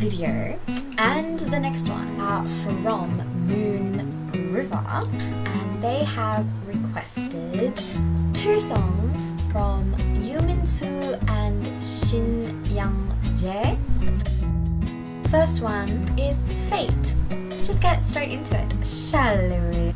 video and the next one are from Moon River, and they have requested two songs from Yoo Min Soo and Shin Yong Jae. First one is Fate. Let's just get straight into it, shall we?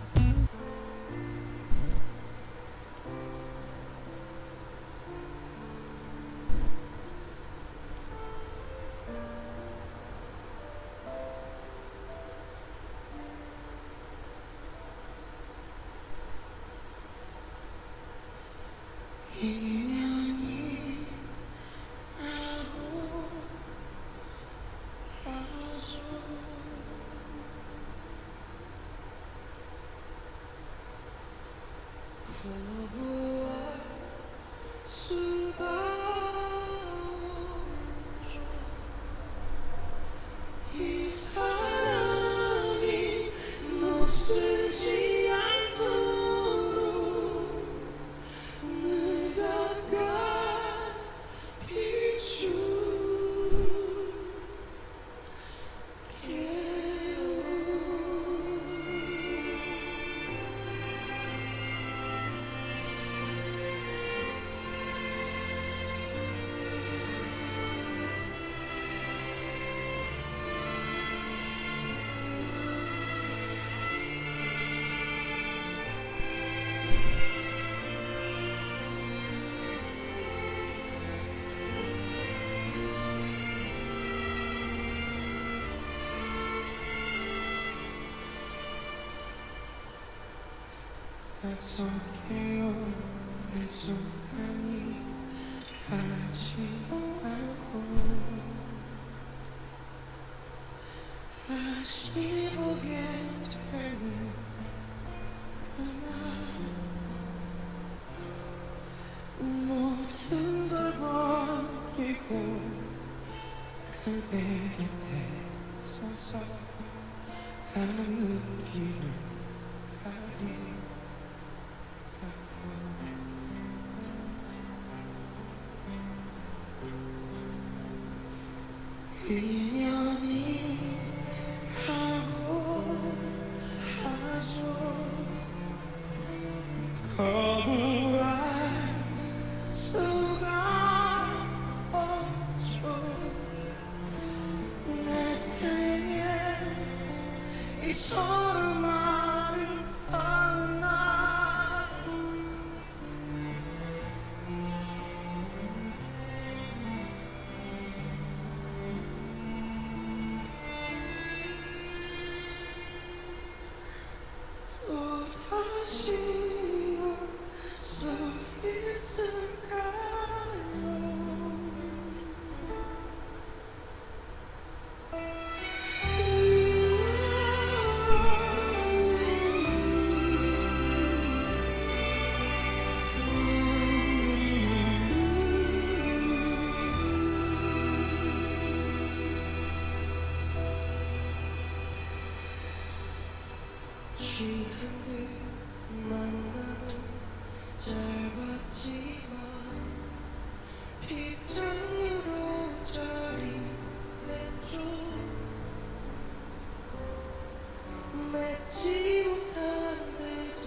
약속해요 내 순간이 가지 않고 다시 보게 되는 그날 모든 걸 버리고 그대 곁에 서서 가는 길을 가리 인연이 하고 하죠 거부할 수가 없죠 내 생에 이처럼 아름다운 날 다시 올 수 있을까요? 취한듯 만나는 짧았지만 빗장으로 자리 냈죠 맺지 못한 데도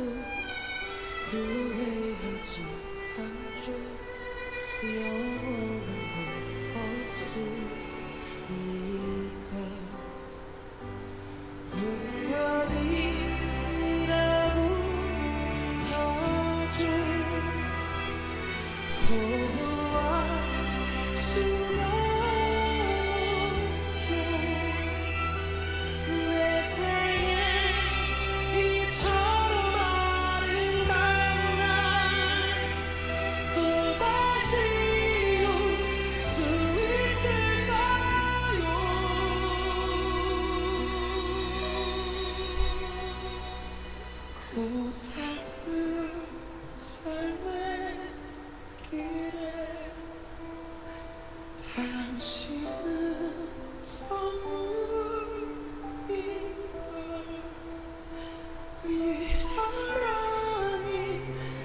후회하지 않죠 영원한 건 없으니까 거부할 수가 없죠 내 생에 이처럼 아름다운 날 또다시 올 수 있을까요 고달픈 삶에 당신은 선물인걸 이 사랑이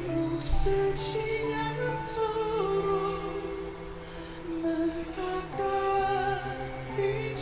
몹쓸 지 않도록 늘 다가이지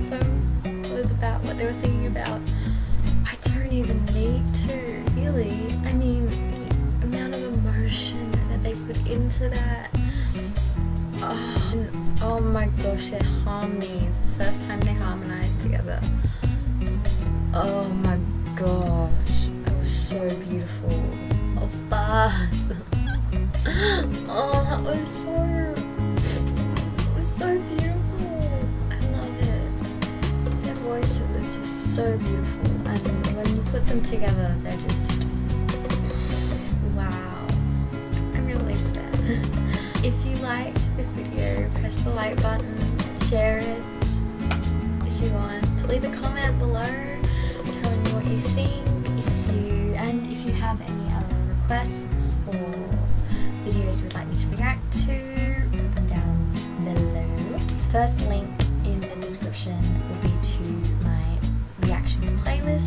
anthem was about, what they were singing about, I don't even need to, really. I mean, the amount of emotion that they put into that. Oh, and, oh my gosh, their harmonies. The first time they harmonized together. Oh my gosh, that was so beautiful. Oh, fuck. Oh, that was so beautiful. I love it. Their voices is just so beautiful, and when you put them together, they're just wow. I'm gonna leave that. If you liked this video, press the like button, share it if you want. Leave a comment below telling me what you think. If you have any other requests or videos you'd like me to react to, put them down below. First link in the description will be to my reactions playlist.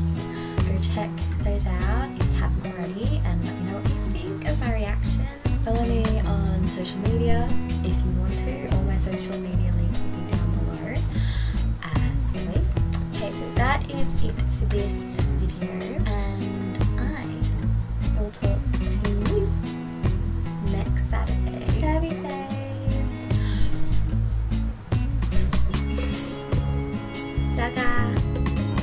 Go check those out if you haven't already, and let me know what you think of my reactions. Follow me on social media if you want to. All my social media links will be down below as always. Okay, so that is it for this